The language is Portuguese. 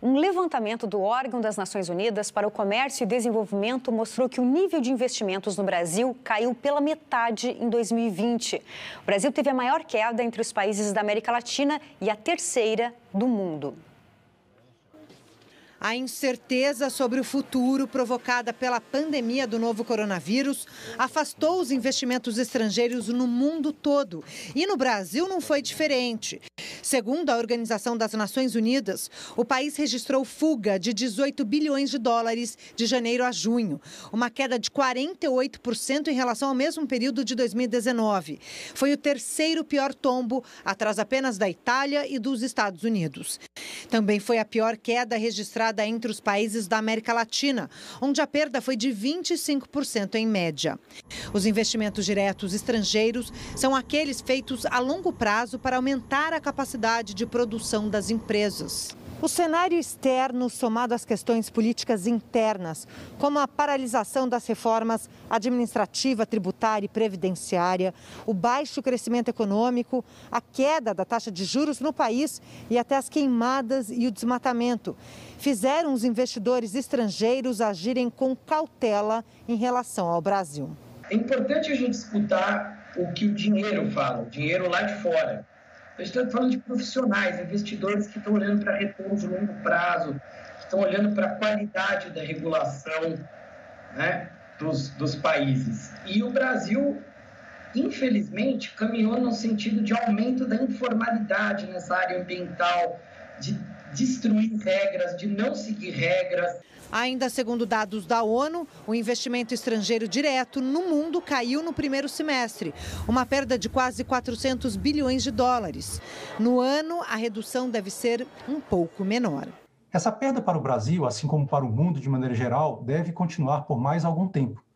Um levantamento do órgão das Nações Unidas para o Comércio e Desenvolvimento mostrou que o nível de investimentos no Brasil caiu pela metade em 2020. O Brasil teve a maior queda entre os países da América Latina e a terceira do mundo. A incerteza sobre o futuro provocada pela pandemia do novo coronavírus afastou os investimentos estrangeiros no mundo todo. E no Brasil não foi diferente. Segundo a Organização das Nações Unidas, o país registrou fuga de 18 bilhões de dólares de janeiro a junho, uma queda de 48% em relação ao mesmo período de 2019. Foi o terceiro pior tombo, atrás apenas da Itália e dos Estados Unidos. Também foi a pior queda registrada entre os países da América Latina, onde a perda foi de 25% em média. Os investimentos diretos estrangeiros são aqueles feitos a longo prazo para aumentar a capacidade de produção das empresas. O cenário externo, somado às questões políticas internas, como a paralisação das reformas administrativa, tributária e previdenciária, o baixo crescimento econômico, a queda da taxa de juros no país e até as queimadas e o desmatamento, fizeram os investidores estrangeiros agirem com cautela em relação ao Brasil. É importante a gente escutar o que o dinheiro fala, o dinheiro lá de fora. A gente está falando de profissionais, investidores que estão olhando para retorno de longo prazo, que estão olhando para a qualidade da regulação, né, dos países. E o Brasil, infelizmente, caminhou no sentido de aumento da informalidade nessa área ambiental, de destruir regras, de não seguir regras. Ainda segundo dados da ONU, o investimento estrangeiro direto no mundo caiu no primeiro semestre, uma perda de quase 400 bilhões de dólares. No ano, a redução deve ser um pouco menor. Essa perda para o Brasil, assim como para o mundo de maneira geral, deve continuar por mais algum tempo.